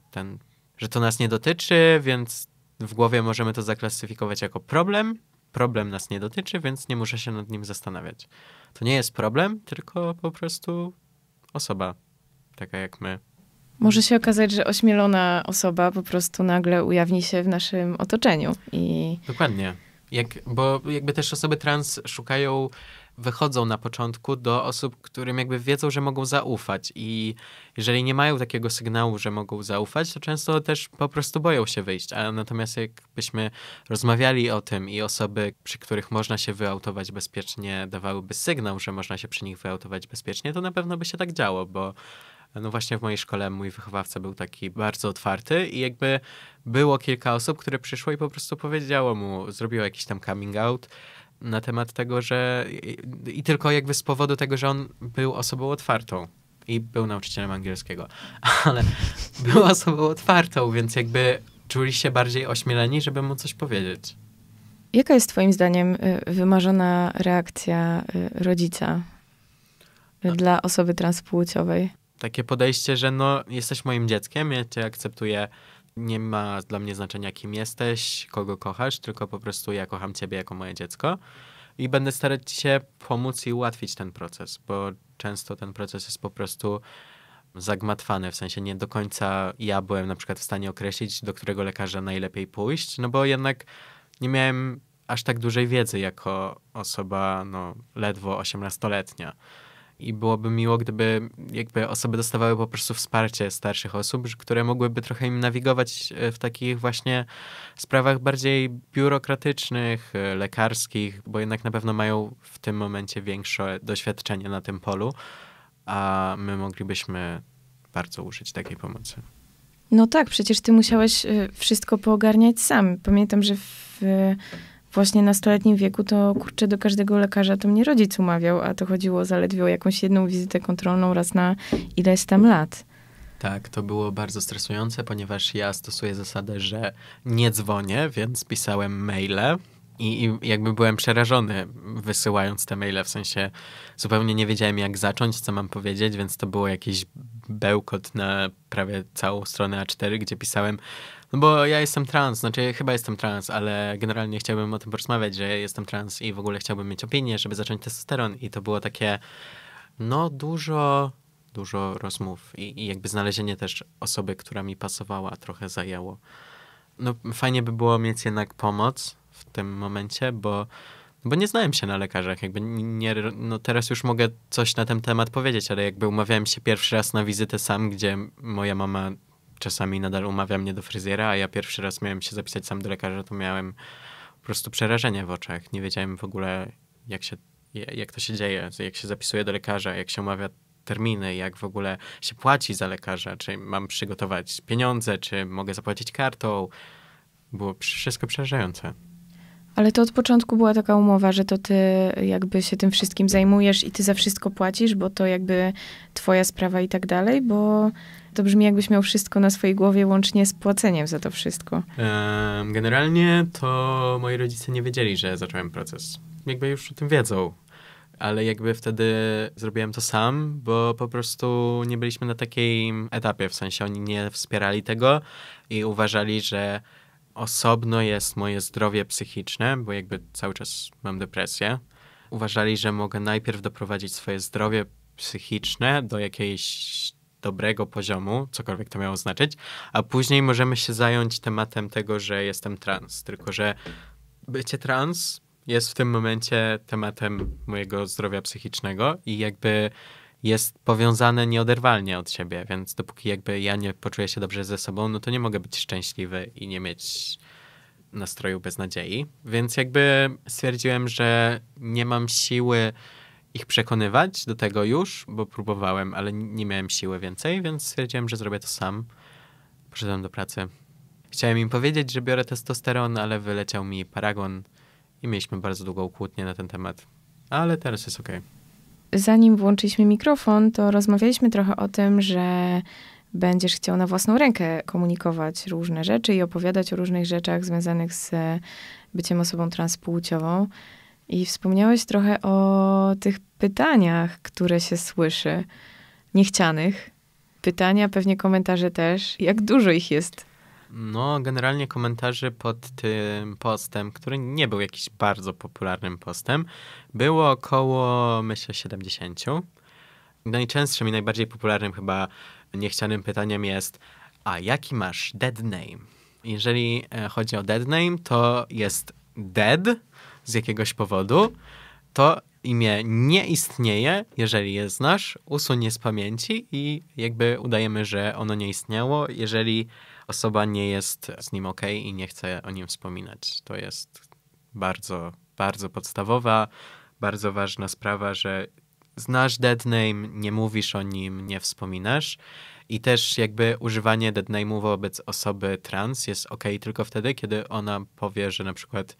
to nas nie dotyczy, więc w głowie możemy to zaklasyfikować jako problem. Problem nas nie dotyczy, więc nie muszę się nad nim zastanawiać. To nie jest problem, tylko po prostu osoba, taka jak my. Może się okazać, że ośmielona osoba po prostu nagle ujawni się w naszym otoczeniu. Dokładnie. Bo jakby też osoby trans szukają wychodzą na początku do osób, którym jakby wiedzą, że mogą zaufać, i jeżeli nie mają takiego sygnału, że mogą zaufać, to często też po prostu boją się wyjść. A natomiast jakbyśmy rozmawiali o tym i osoby, przy których można się wyautować bezpiecznie, dawałyby sygnał, że można się przy nich wyautować bezpiecznie, to na pewno by się tak działo, bo no właśnie w mojej szkole mój wychowawca był taki bardzo otwarty i jakby było kilka osób, które przyszło i po prostu powiedziało mu, zrobiło jakiś tam coming out na temat tego, że i tylko jakby z powodu tego, że on był osobą otwartą i był nauczycielem angielskiego, ale był osobą otwartą, więc jakby czuli się bardziej ośmieleni, żeby mu coś powiedzieć. Jaka jest twoim zdaniem wymarzona reakcja rodzica dla osoby transpłciowej? Takie podejście, że no, jesteś moim dzieckiem, ja cię akceptuję, nie ma dla mnie znaczenia, kim jesteś, kogo kochasz, tylko po prostu ja kocham ciebie jako moje dziecko i będę starać się pomóc i ułatwić ten proces, bo często ten proces jest po prostu zagmatwany, w sensie nie do końca ja byłem na przykład w stanie określić, do którego lekarza najlepiej pójść, no bo jednak nie miałem aż tak dużej wiedzy jako osoba no, ledwo 18-letnia. I byłoby miło, gdyby jakby osoby dostawały po prostu wsparcie starszych osób, które mogłyby trochę im nawigować w takich właśnie sprawach bardziej biurokratycznych, lekarskich, bo jednak na pewno mają w tym momencie większe doświadczenie na tym polu, a my moglibyśmy bardzo użyć takiej pomocy. No tak, przecież ty musiałeś wszystko poogarniać sam. Pamiętam, że właśnie nastoletnim wieku to, kurczę, do każdego lekarza to mnie rodzic umawiał, a to chodziło zaledwie o jakąś jedną wizytę kontrolną raz na ileś tam lat. Tak, to było bardzo stresujące, ponieważ ja stosuję zasadę, że nie dzwonię, więc pisałem maile i jakby byłem przerażony wysyłając te maile, w sensie zupełnie nie wiedziałem jak zacząć, co mam powiedzieć, więc to było jakiś bełkot na prawie całą stronę A4, gdzie pisałem: no bo ja jestem trans, znaczy chyba jestem trans, ale generalnie chciałbym o tym porozmawiać, że jestem trans i w ogóle chciałbym mieć opinię, żeby zacząć testosteron. I to było takie, no dużo rozmów i jakby znalezienie też osoby, która mi pasowała, trochę zajęło. No fajnie by było mieć jednak pomoc w tym momencie, bo nie znałem się na lekarzach, jakby nie, no teraz już mogę coś na ten temat powiedzieć, ale jakby umawiałem się pierwszy raz na wizytę sam, gdzie moja mama czasami nadal umawia mnie do fryzjera, a ja pierwszy raz miałem się zapisać sam do lekarza, to miałem po prostu przerażenie w oczach. Nie wiedziałem w ogóle, jak to się dzieje, jak się zapisuje do lekarza, jak się umawia terminy, jak w ogóle się płaci za lekarza, czy mam przygotować pieniądze, czy mogę zapłacić kartą. Było wszystko przerażające. Ale to od początku była taka umowa, że to ty jakby się tym wszystkim zajmujesz i ty za wszystko płacisz, bo to jakby twoja sprawa i tak dalej, bo to brzmi jakbyś miał wszystko na swojej głowie, łącznie z płaceniem za to wszystko. Generalnie to moi rodzice nie wiedzieli, że zacząłem proces. Jakby już o tym wiedzą, ale jakby wtedy zrobiłem to sam, bo po prostu nie byliśmy na takim etapie, w sensie oni nie wspierali tego i uważali, że osobno jest moje zdrowie psychiczne, bo jakby cały czas mam depresję. Uważali, że mogę najpierw doprowadzić swoje zdrowie psychiczne do jakiejś dobrego poziomu, cokolwiek to miało znaczyć, a później możemy się zająć tematem tego, że jestem trans. Tylko że bycie trans jest w tym momencie tematem mojego zdrowia psychicznego i jakby jest powiązane nieoderwalnie od siebie, więc dopóki jakby ja nie poczuję się dobrze ze sobą, no to nie mogę być szczęśliwy i nie mieć nastroju beznadziei. Więc jakby stwierdziłem, że nie mam siły ich przekonywać do tego już, bo próbowałem, ale nie miałem siły więcej, więc stwierdziłem, że zrobię to sam. Poszedłem do pracy. Chciałem im powiedzieć, że biorę testosteron, ale wyleciał mi paragon i mieliśmy bardzo długą kłótnię na ten temat. Ale teraz jest okej. Zanim włączyliśmy mikrofon, to rozmawialiśmy trochę o tym, że będziesz chciał na własną rękę komunikować różne rzeczy i opowiadać o różnych rzeczach związanych z byciem osobą transpłciową. I wspomniałeś trochę o tych pytaniach, które się słyszy, niechcianych. Pytania, pewnie komentarze też. Jak dużo ich jest? No, generalnie komentarzy pod tym postem, który nie był jakiś bardzo popularnym postem, było około, myślę, 70. Najczęstszym i najbardziej popularnym chyba niechcianym pytaniem jest: a jaki masz dead name? Jeżeli chodzi o dead name, to jest dead z jakiegoś powodu, to imię nie istnieje, jeżeli je znasz, usuń z pamięci i jakby udajemy, że ono nie istniało, jeżeli osoba nie jest z nim okej i nie chce o nim wspominać. To jest bardzo, bardzo podstawowa, bardzo ważna sprawa, że znasz dead name, nie mówisz o nim, nie wspominasz. I też jakby używanie dead name'u wobec osoby trans jest okej tylko wtedy, kiedy ona powie, że na przykład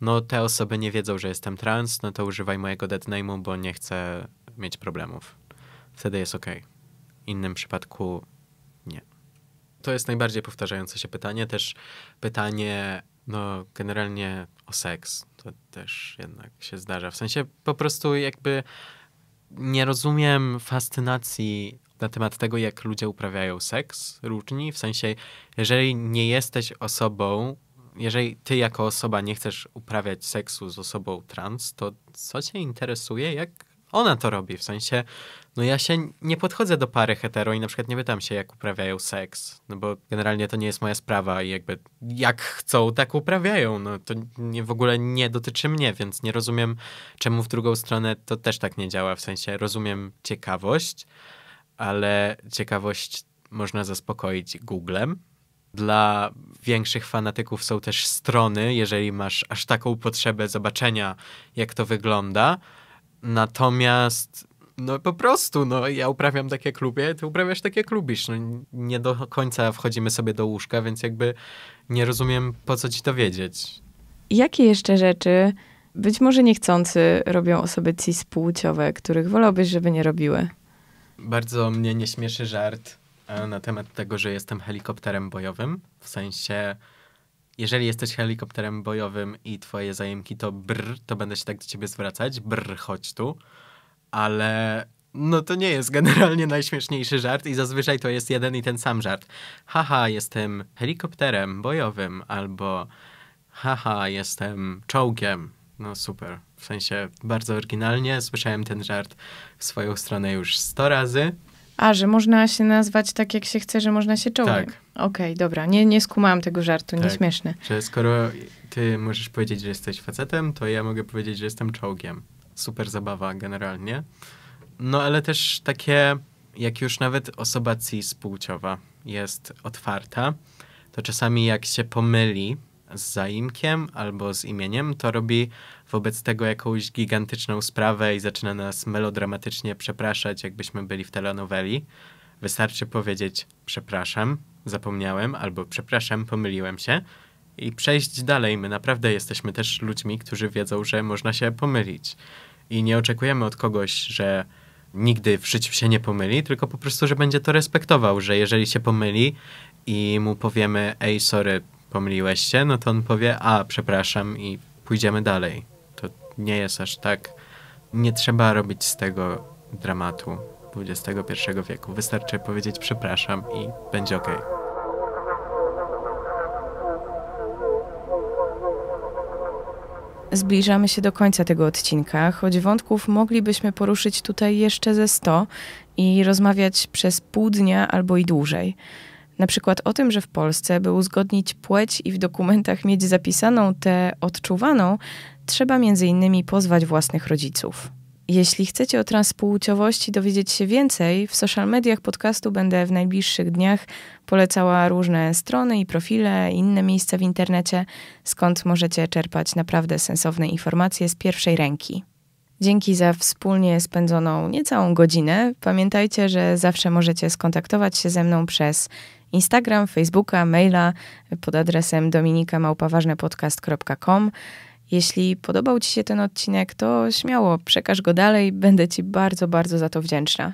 no te osoby nie wiedzą, że jestem trans, no to używaj mojego dead name'u, bo nie chcę mieć problemów. Wtedy jest okej. W innym przypadku nie. To jest najbardziej powtarzające się pytanie. Też pytanie no generalnie o seks. To też jednak się zdarza. W sensie po prostu jakby nie rozumiem fascynacji na temat tego, jak ludzie uprawiają seks różni. W sensie, jeżeli nie jesteś osobą, jeżeli ty jako osoba nie chcesz uprawiać seksu z osobą trans, to co cię interesuje, jak ona to robi? W sensie, no ja się nie podchodzę do pary hetero i na przykład nie pytam się, jak uprawiają seks, no bo generalnie to nie jest moja sprawa i jakby jak chcą, tak uprawiają. No to w ogóle nie dotyczy mnie, więc nie rozumiem, czemu w drugą stronę to też tak nie działa. W sensie, rozumiem ciekawość, ale ciekawość można zaspokoić Googlem. Dla większych fanatyków są też strony, jeżeli masz aż taką potrzebę zobaczenia, jak to wygląda. Natomiast no po prostu, no ja uprawiam tak jak lubię, ty uprawiasz tak jak lubisz. No, nie do końca wchodzimy sobie do łóżka, więc jakby nie rozumiem, po co ci to wiedzieć. Jakie jeszcze rzeczy być może niechcący robią osoby cispłciowe, których wolałbyś, żeby nie robiły? Bardzo mnie nie śmieszy żart na temat tego, że jestem helikopterem bojowym. W sensie, jeżeli jesteś helikopterem bojowym i twoje zaimki to brr, to będę się tak do ciebie zwracać. Brr, chodź tu. Ale no to nie jest generalnie najśmieszniejszy żart i zazwyczaj to jest jeden i ten sam żart. Haha, jestem helikopterem bojowym albo haha, jestem czołgiem. No super. W sensie bardzo oryginalnie. Słyszałem ten żart w swoją stronę już 100 razy. A, że można się nazwać tak, jak się chce, że można się czołgać. Tak. Okej, dobra. Nie skumałam tego żartu. Tak. Nieśmieszne. Że skoro ty możesz powiedzieć, że jesteś facetem, to ja mogę powiedzieć, że jestem czołgiem. Super zabawa generalnie. No ale też takie, jak już nawet osoba cis-płciowa jest otwarta, to czasami jak się pomyli z zaimkiem albo z imieniem, to robi wobec tego jakąś gigantyczną sprawę i zaczyna nas melodramatycznie przepraszać, jakbyśmy byli w telenoweli. Wystarczy powiedzieć przepraszam, zapomniałem, albo przepraszam, pomyliłem się i przejść dalej. My naprawdę jesteśmy też ludźmi, którzy wiedzą, że można się pomylić. I nie oczekujemy od kogoś, że nigdy w życiu się nie pomyli, tylko po prostu, że będzie to respektował, że jeżeli się pomyli i mu powiemy ej, sorry, pomyliłeś się, no to on powie, a przepraszam i pójdziemy dalej. To nie jest aż tak. Nie trzeba robić z tego dramatu XXI wieku. Wystarczy powiedzieć przepraszam i będzie okej. Zbliżamy się do końca tego odcinka, choć wątków moglibyśmy poruszyć tutaj jeszcze ze 100 i rozmawiać przez pół dnia albo i dłużej. Na przykład o tym, że w Polsce, by uzgodnić płeć i w dokumentach mieć zapisaną tę odczuwaną, trzeba m.in. pozwać własnych rodziców. Jeśli chcecie o transpłciowości dowiedzieć się więcej, w social mediach podcastu będę w najbliższych dniach polecała różne strony i profile, inne miejsca w internecie, skąd możecie czerpać naprawdę sensowne informacje z pierwszej ręki. Dzięki za wspólnie spędzoną niecałą godzinę. Pamiętajcie, że zawsze możecie skontaktować się ze mną przez Instagram, Facebooka, maila pod adresem dominika@ważnepodcast.com. Jeśli podobał ci się ten odcinek, to śmiało przekaż go dalej. Będę ci bardzo, bardzo za to wdzięczna.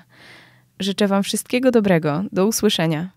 Życzę wam wszystkiego dobrego. Do usłyszenia.